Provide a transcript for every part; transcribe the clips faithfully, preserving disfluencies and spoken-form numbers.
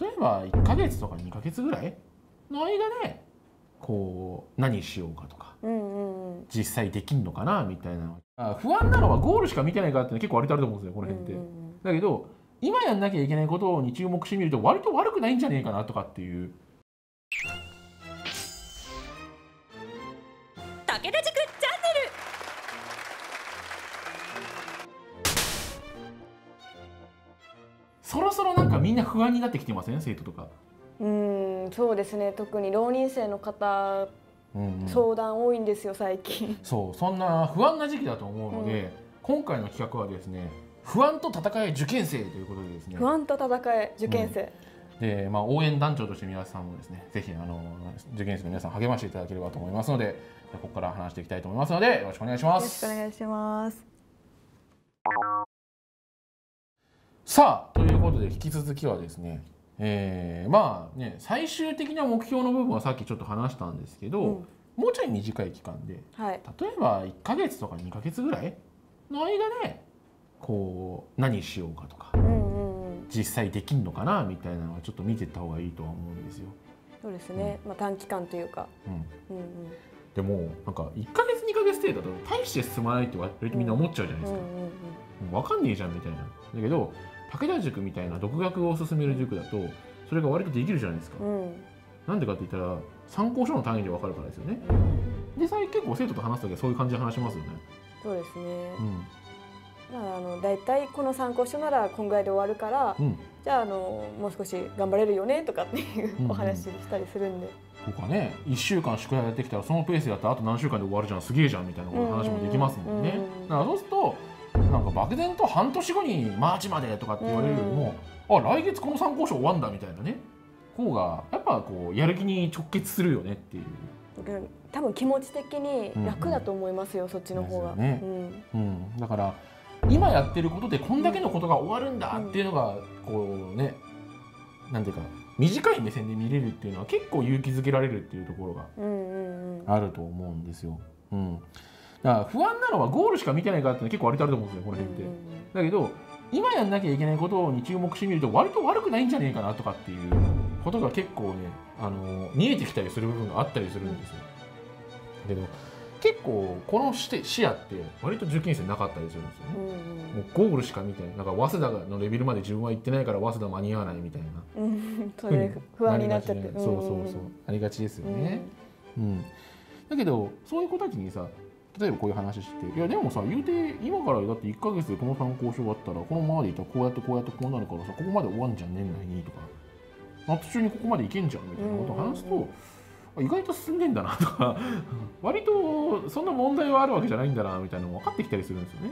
例えばいっかげつとかにかげつぐらいの間でこう何しようかとか実際できんのかなみたいな、あ不安なのはゴールしか見てないからって結構割とあると思うんですよこの辺って。だけど今やんなきゃいけないことに注目してみると割と悪くないんじゃねえかなとかっていう。武田塾チャンネル。そろそろなんかみんな不安になってきてません、生徒とか。うん、そうですね。特に浪人生の方、うんうん、相談多いんですよ最近。そう、そんな不安な時期だと思うので、うん、今回の企画はですね、不安と戦え受験生ということでですね。不安と戦え受験生。うん、で、まあ応援団長として皆さんもですね、ぜひあの受験生の皆さん励ましていただければと思いますので、ここから話していきたいと思いますのでよろしくお願いします。よろしくお願いします。さあということで引き続きはですね、えー、まあね最終的な目標の部分はさっきちょっと話したんですけど、うん、もうちょい短い期間で、はい、例えばいっかげつとかにかげつぐらいの間でこう何しようかとか、実際できんのかなみたいなのはちょっと見ていった方がいいとは思うんですよ。そうですね、うん、まあ短期間というか。うんうんうん、でもなんかいっかげつにかげつ程度だと大して進まないって割とみんな思っちゃうじゃないですか。わかんねえじゃんみたいな。だけど武田塾みたいな独学を進める塾だとそれが割とできるじゃないですか。うん、なんでかって言ったら参考書の単位でわかるからですよね。で最近結構生徒と話すときはそういう感じで話しますよね。そうですね。うん、まああのだいたいこの参考書ならこんぐらいで終わるから、うん、じゃああのもう少し頑張れるよねとかっていうお話したりするんで。うんうんとかね、いっしゅうかん宿題やってきたらそのペースだったらあと何週間で終わるじゃんすげえじゃんみたいな話もできますもんね。だからそうするとなんか漠然とはんとしごに「マーチまで」とかって言われるよりも「あ来月この参考書終わんだ」みたいなね方がやっぱこうやる気に直結するよねっていう、多分気持ち的に楽だと思いますよ、うん、そっちの方が。だから今やってることでこんだけのことが終わるんだっていうのがこうね、なんていうか短い目線で見れるっていうのは結構勇気づけられるっていうところがあると思うんですよ。うん、だから不安なのはゴールしか見てないからって結構割とあると思うんですよこの辺って。だけど今やんなきゃいけないことに注目してみると割と悪くないんじゃねえかなとかっていうことが結構ね、あの見えてきたりする部分があったりするんですよ。だけど結構このして視野って割と受験生なかったりするんですよね。うん、もうゴールしか見てない、なんか早稲田のレベルまで自分は行ってないから早稲田間に合わないみたいな、うん、それ不安になっちゃって、そうそうそうありがちですよね。うん、うん、だけどそういう子たちにさ、例えばこういう話して「いやでもさ言うて今からだっていっかげつでこの参考書終わったらこのままでいたらこうやってこうやってこうなるからさここまで終わんじゃん年内に」とか「夏中にここまでいけんじゃん」みたいなことを話すと。意外と進んでんだなとか割とそんな問題はあるわけじゃないんだなみたいなのも分かってきたりするんですよね。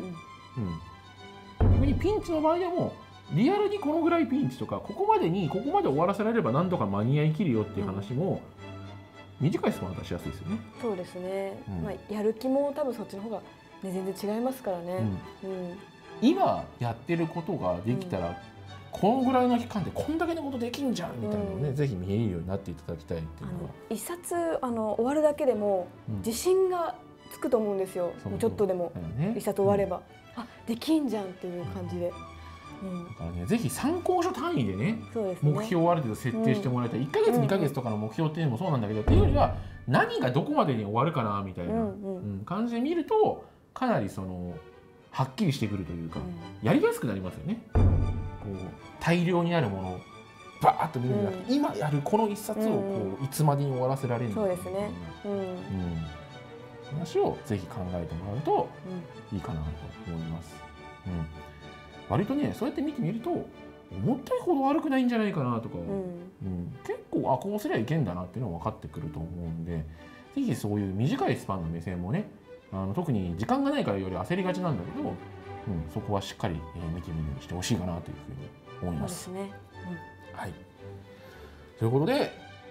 うん、逆にピンチの場合でもリアルにこのぐらいピンチとかここまでにここまで終わらせられれば何とか間に合いきるよっていう話も短いスパン出しやすいですよね。そうですね、うん、まあやる気も多分そっちの方が、ね、全然違いますからね。今やってることができたら、うん、このぐらいの期間でこんだけのことできんじゃんみたいなのをね、うん、ぜひ見えるようになっていただきたいっていうのは一冊あの終わるだけでも自信がつくと思うんですよ、うん、もうちょっとでも一冊終われば、うん、あできんじゃんっていう感じで、うん、だからねぜひ参考書単位でね、そうですね目標をある程度設定してもらいたい、うん、いっかげつにかげつとかの目標っていうのもそうなんだけど、うん、っていうよりは何がどこまでに終わるかなみたいな感じで見るとかなりそのはっきりしてくるというか、うん、やりやすくなりますよね。こう大量にあるものをバーッと見るんじゃなくて、うん、今やるこの一冊をこういつまでに終わらせられるのかっていう話をぜひ考えてもらうといいかなと思います。うん、割とねそうやって見てみると思ったほど悪くないんじゃないかなとか、うんうん、結構あこうすりゃいけんだなっていうのは分かってくると思うんで、ぜひそういう短いスパンの目線もね、あの特に時間がないからより焦りがちなんだけど。うん、そこはしっかり見てみるようにしてほしいかなというふうに思います。そうですね。うん、はい。ということで、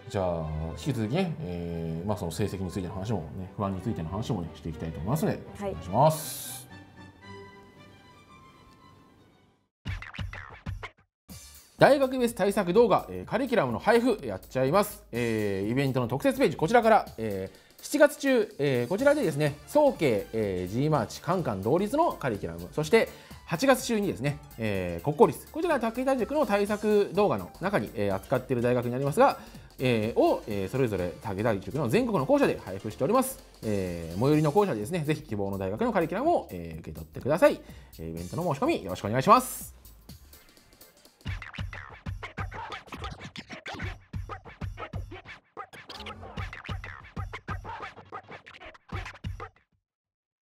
じゃあ引き続きね、えー、まあその成績についての話もね、不安についての話もねしていきたいと思いますので、よろしくお願いします。はい、大学別対策動画、えー、カリキュラムの配布やっちゃいます。えー、イベントの特設ページこちらから。えーしちがつ中、えー、こちらでですね、早慶、えー、G マーチカンカン同率のカリキュラム、そしてはちがつ中にですね、えー、国公立、こちら武井大塾の対策動画の中に、えー、扱っている大学になりますが、えー、を、えー、それぞれ武井大塾の全国の校舎で配布しております。えー、最寄りの校舎でですね、ぜひ希望の大学のカリキュラムを、えー、受け取ってください。えー、イベントの申し込みよろしくお願いします。